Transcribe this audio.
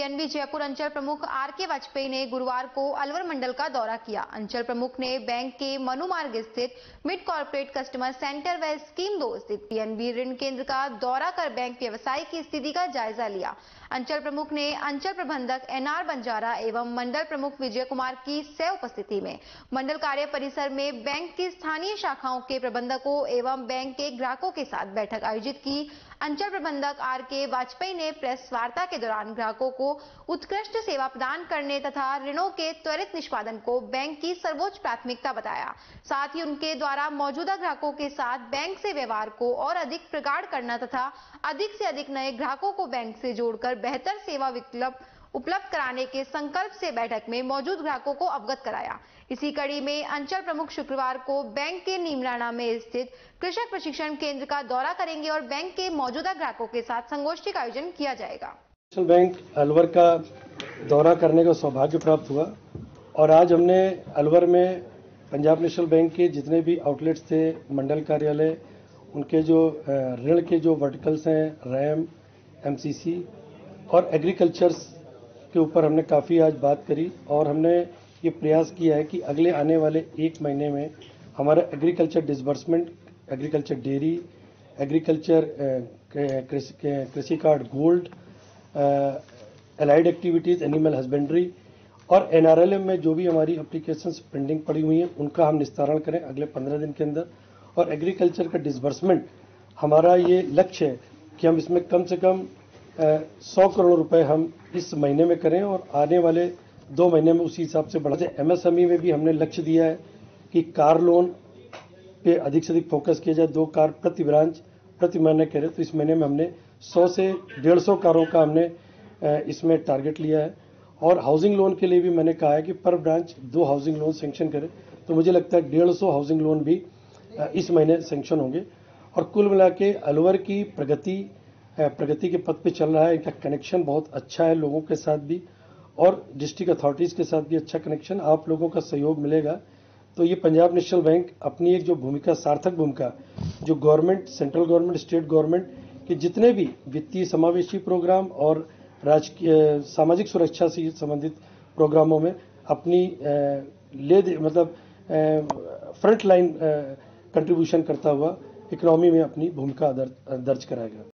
PNB Jaipur अंचल प्रमुख R K. Vajpayee ने गुरुवार को अलवर मंडल का दौरा किया। अंचल प्रमुख ने बैंक के मनुमार्ग स्थित मिड कॉर्पोरेट कस्टमर सेंटर व स्कीम 2 स्थित पीएनबी ऋण केंद्र का दौरा कर बैंक व्यवसाय की स्थिति का जायजा लिया। अंचल प्रमुख ने अंचल प्रबंधक एनआर बंजारा एवं मंडल प्रमुख विजय कुमार की सह उपस्थिति में मंडल कार्य परिसर में बैंक की स्थानीय शाखाओं के प्रबंधकों एवं बैंक के ग्राहकों के साथ बैठक आयोजित की। अंचल प्रबंधक आर.के. वाजपेयी ने प्रेस वार्ता के दौरान ग्राहकों को उत्कृष्ट सेवा प्रदान करने तथा ऋणों के त्वरित निष्पादन को बैंक की सर्वोच्च प्राथमिकता बताया। साथ ही उनके द्वारा मौजूदा ग्राहकों के साथ बैंक से व्यवहार को और अधिक प्रगाढ़ करना तथा अधिक से अधिक नए ग्राहकों को बैंक से जोड़कर बेहतर सेवा विकल्प उपलब्ध कराने के संकल्प से बैठक में मौजूद ग्राहकों को अवगत कराया। इसी कड़ी में अंचल प्रमुख शुक्रवार को बैंक के नीमराणा में स्थित कृषक प्रशिक्षण केंद्र का दौरा करेंगे और बैंक के मौजूदा ग्राहकों के साथ संगोष्ठी का आयोजन किया जाएगा। नेशनल बैंक अलवर का दौरा करने का सौभाग्य प्राप्त हुआ और आज हमने अलवर में पंजाब नेशनल बैंक के जितने भी आउटलेट्स थे, मंडल कार्यालय, उनके जो ऋण के जो वर्टिकल्स हैं, रैम, एमसीसी और एग्रीकल्चर्स के ऊपर हमने काफ़ी आज बात करी और हमने ये प्रयास किया है कि अगले आने वाले एक महीने में हमारा agriculture disbursement, agriculture dairy, agriculture कृषि card gold, allied activities, animal husbandry और एनआरएलएम में जो भी हमारी एप्लीकेशंस पेंडिंग पड़ी हुई हैं उनका हम निस्तारण करें अगले 15 दिन के अंदर। और एग्रीकल्चर का डिसबर्समेंट हमारा ये लक्ष्य है कि हम इसमें कम से कम 100 करोड़ रुपए हम इस महीने में करें और आने वाले 2 महीने में उसी हिसाब से बढ़ाते। एमएसएमई में भी हमने लक्ष्य दिया है कि कार लोन पे अधिक से अधिक फोकस किया जाए, 2 कार प्रति ब्रांच प्रति महीने करें। तो इस महीने में हमने 100 से 150 कारों का हमने इसमें टारगेट लिया है और हाउसिंग लोन के लिए भी मैंने कहा है कि पर ब्रांच 2 हाउसिंग लोन सेंक्शन करें। तो मुझे लगता है 150 हाउसिंग लोन भी इस महीने सेंक्शन होंगे और कुल मिला के अलवर की प्रगति के पथ पे चल रहा है। इनका कनेक्शन बहुत अच्छा है लोगों के साथ भी और डिस्ट्रिक्ट अथॉरिटीज़ के साथ भी अच्छा कनेक्शन। आप लोगों का सहयोग मिलेगा तो ये पंजाब नेशनल बैंक अपनी एक जो भूमिका, सार्थक भूमिका, जो government, central government, state government के जितने भी वित्तीय समावेशी प्रोग्राम और राजकीय सामाजिक सुरक्षा से संबंधित प्रोग्रामों में अपनी फ्रंट लाइन कंट्रीब्यूशन करता हुआ इकोनॉमी में अपनी भूमिका दर्ज कराएगा।